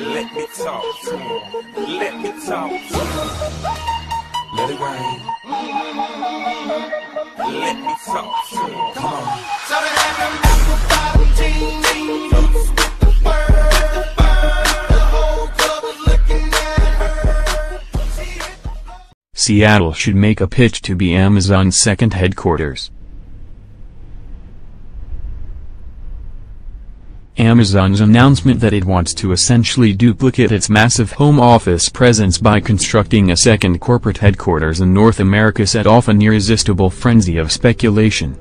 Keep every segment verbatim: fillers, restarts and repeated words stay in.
Let me talk to him. Let me talk to him. Let it rain. Let me talk to him. Come on. So that I remember five and Seattle should make a pitch to be Amazon's second headquarters. Amazon's announcement that it wants to essentially duplicate its massive home office presence by constructing a second corporate headquarters in North America set off an irresistible frenzy of speculation.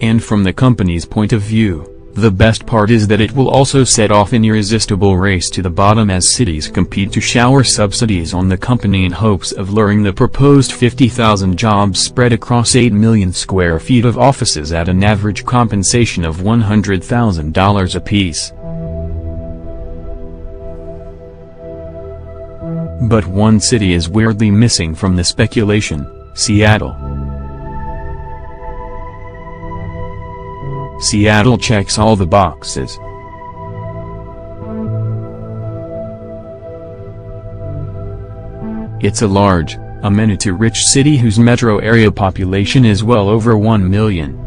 And from the company's point of view, the best part is that it will also set off an irresistible race to the bottom as cities compete to shower subsidies on the company in hopes of luring the proposed fifty thousand jobs spread across eight million square feet of offices at an average compensation of one hundred thousand dollars apiece. But one city is weirdly missing from the speculation: Seattle. Seattle checks all the boxes. It's a large, amenity-rich city whose metro area population is well over one million.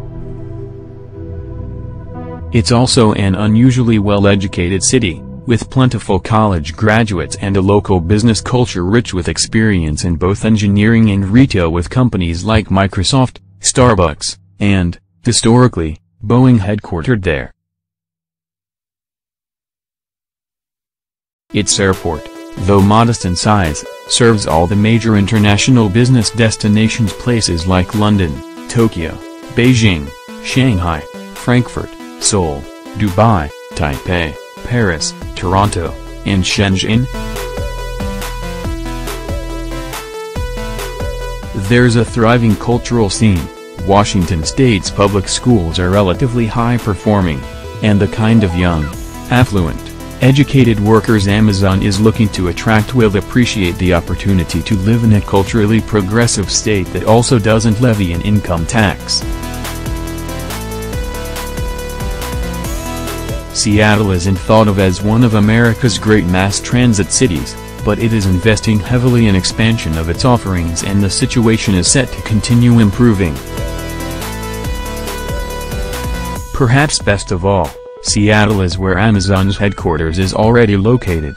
It's also an unusually well-educated city, with plentiful college graduates and a local business culture rich with experience in both engineering and retail, with companies like Microsoft, Starbucks, and, historically, Boeing headquartered there. Its airport, though modest in size, serves all the major international business destinations, places like London, Tokyo, Beijing, Shanghai, Frankfurt, Seoul, Dubai, Taipei, Paris, Toronto, and Shenzhen. There's a thriving cultural scene. Washington State's public schools are relatively high-performing, and the kind of young, affluent, educated workers Amazon is looking to attract will appreciate the opportunity to live in a culturally progressive state that also doesn't levy an income tax. Seattle isn't thought of as one of America's great mass transit cities, but it is investing heavily in expansion of its offerings, and the situation is set to continue improving. Perhaps best of all, Seattle is where Amazon's headquarters is already located.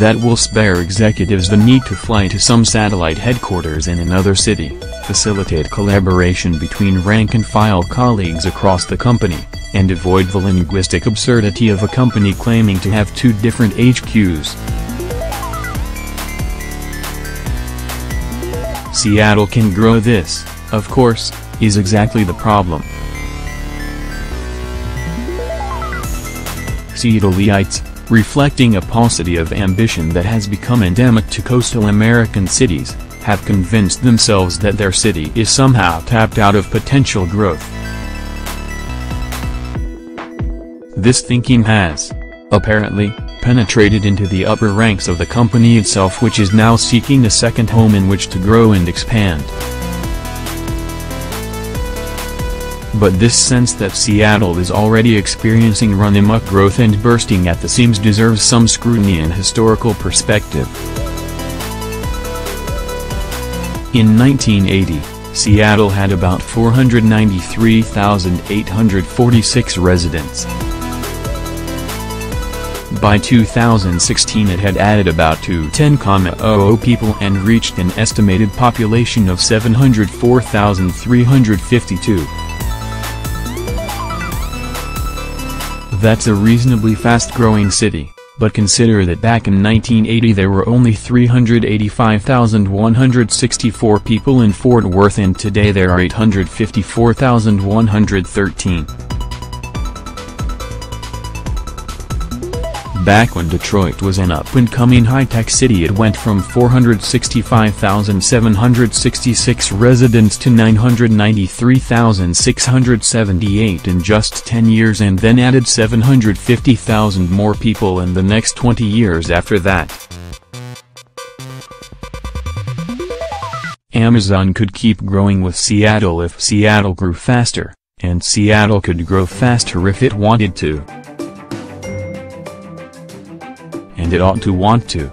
That will spare executives the need to fly to some satellite headquarters in another city, facilitate collaboration between rank-and-file colleagues across the company, and avoid the linguistic absurdity of a company claiming to have two different H Qs. Seattle can grow. This, of course, is exactly the problem. Seattleites, reflecting a paucity of ambition that has become endemic to coastal American cities, have convinced themselves that their city is somehow tapped out of potential growth. This thinking has, apparently, penetrated into the upper ranks of the company itself, which is now seeking a second home in which to grow and expand. But this sense that Seattle is already experiencing run-amok growth and bursting at the seams deserves some scrutiny and historical perspective. In nineteen eighty, Seattle had about four hundred ninety-three thousand eight hundred forty-six residents. By two thousand sixteen it had added about two hundred ten thousand people and reached an estimated population of seven hundred four thousand three hundred fifty-two. That's a reasonably fast-growing city, but consider that back in nineteen eighty there were only three hundred eighty-five thousand one hundred sixty-four people in Fort Worth, and today there are eight hundred fifty-four thousand one hundred thirteen. Back when Detroit was an up-and-coming high-tech city, it went from four hundred sixty-five thousand seven hundred sixty-six residents to nine hundred ninety-three thousand six hundred seventy-eight in just ten years, and then added seven hundred fifty thousand more people in the next twenty years after that. Amazon could keep growing with Seattle if Seattle grew faster, and Seattle could grow faster if it wanted to. And it ought to want to.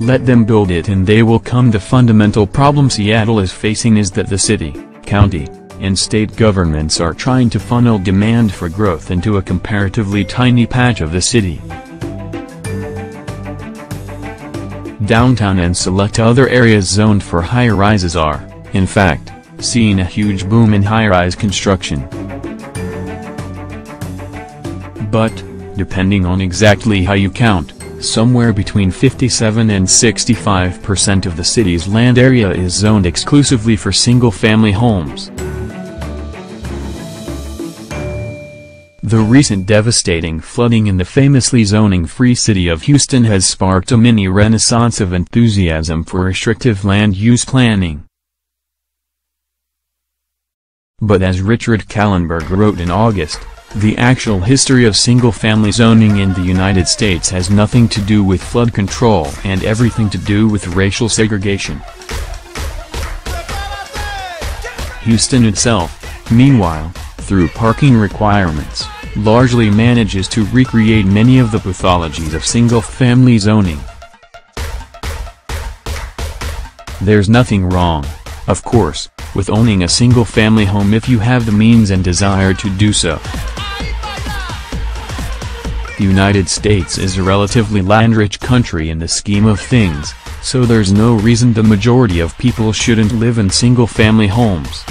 Let them build it and they will come. The fundamental problem Seattle is facing is that the city, county, and state governments are trying to funnel demand for growth into a comparatively tiny patch of the city. Downtown and select other areas zoned for high-rises are, in fact, seeing a huge boom in high-rise construction. But, depending on exactly how you count, somewhere between fifty-seven and sixty-five percent of the city's land area is zoned exclusively for single-family homes. The recent devastating flooding in the famously zoning-free city of Houston has sparked a mini renaissance of enthusiasm for restrictive land use planning. But as Richard Kallenberg wrote in August, the actual history of single-family zoning in the United States has nothing to do with flood control and everything to do with racial segregation. Houston itself, meanwhile, through parking requirements, largely manages to recreate many of the pathologies of single-family zoning. There's nothing wrong, of course, with owning a single-family home if you have the means and desire to do so. The United States is a relatively land-rich country in the scheme of things, so there's no reason the majority of people shouldn't live in single-family homes.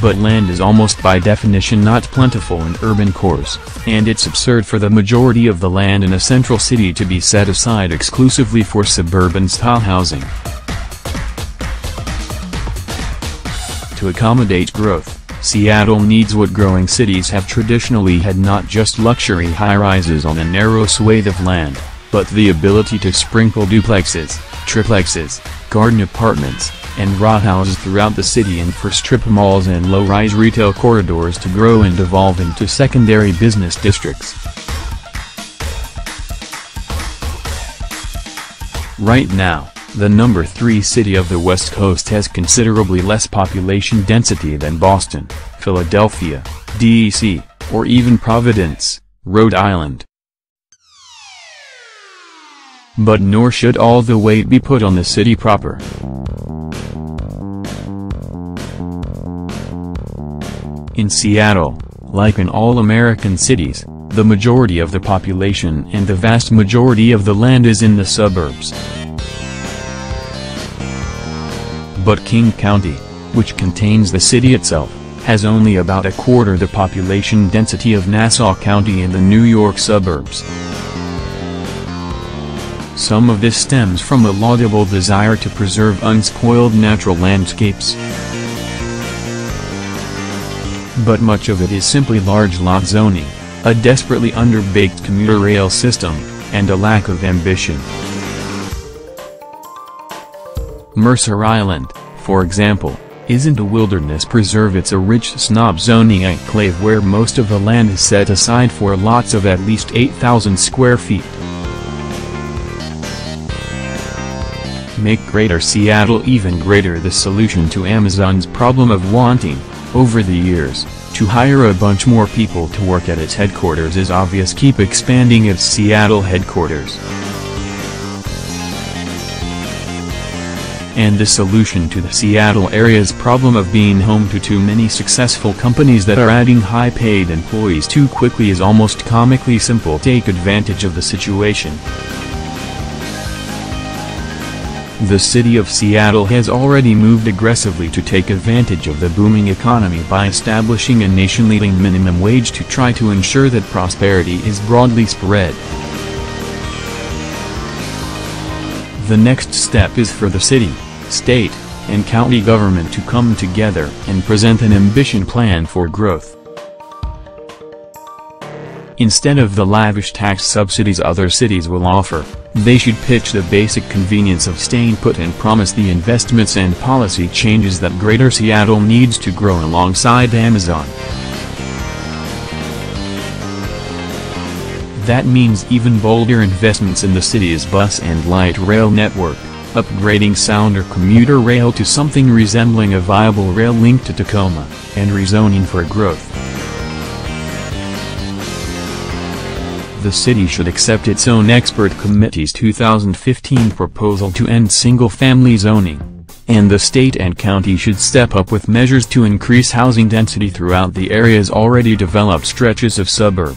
But land is almost by definition not plentiful in urban cores, and it's absurd for the majority of the land in a central city to be set aside exclusively for suburban-style housing. To accommodate growth, Seattle needs what growing cities have traditionally had: not just luxury high-rises on a narrow swathe of land, but the ability to sprinkle duplexes, triplexes, garden apartments, and rot houses throughout the city, and for strip malls and low-rise retail corridors to grow and evolve into secondary business districts. Right now, the number three city of the West Coast has considerably less population density than Boston, Philadelphia, D C, or even Providence, Rhode Island. But nor should all the weight be put on the city proper. In Seattle, like in all American cities, the majority of the population and the vast majority of the land is in the suburbs. But King County, which contains the city itself, has only about a quarter the population density of Nassau County and the New York suburbs. Some of this stems from a laudable desire to preserve unspoiled natural landscapes. But much of it is simply large lot zoning, a desperately underbaked commuter rail system, and a lack of ambition. Mercer Island, for example, isn't a wilderness preserve. It's a rich snob zoning enclave where most of the land is set aside for lots of at least eight thousand square feet. Make Greater Seattle even greater. The solution to Amazon's problem of wanting, over the years, to hire a bunch more people to work at its headquarters is obvious: keep expanding its Seattle headquarters. And the solution to the Seattle area's problem of being home to too many successful companies that are adding high-paid employees too quickly is almost comically simple: take advantage of the situation. The city of Seattle has already moved aggressively to take advantage of the booming economy by establishing a nation-leading minimum wage to try to ensure that prosperity is broadly spread. The next step is for the city, state, and county government to come together and present an ambition plan for growth. Instead of the lavish tax subsidies other cities will offer, they should pitch the basic convenience of staying put and promise the investments and policy changes that Greater Seattle needs to grow alongside Amazon. That means even bolder investments in the city's bus and light rail network, upgrading Sounder commuter rail to something resembling a viable rail link to Tacoma, and rezoning for growth. The city should accept its own expert committee's two thousand fifteen proposal to end single-family zoning, and the state and county should step up with measures to increase housing density throughout the area's already developed stretches of suburb.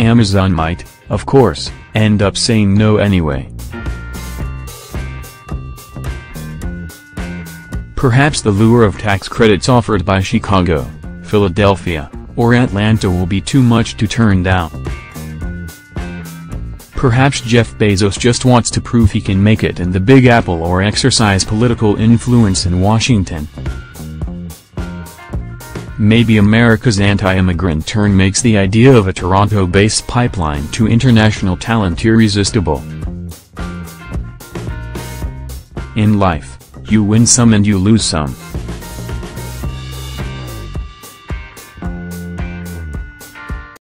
Amazon might, of course, end up saying no anyway. Perhaps the lure of tax credits offered by Chicago, Philadelphia, or Atlanta will be too much to turn down. Perhaps Jeff Bezos just wants to prove he can make it in the Big Apple or exercise political influence in Washington. Maybe America's anti-immigrant turn makes the idea of a Toronto-based pipeline to international talent irresistible. In life, you win some and you lose some.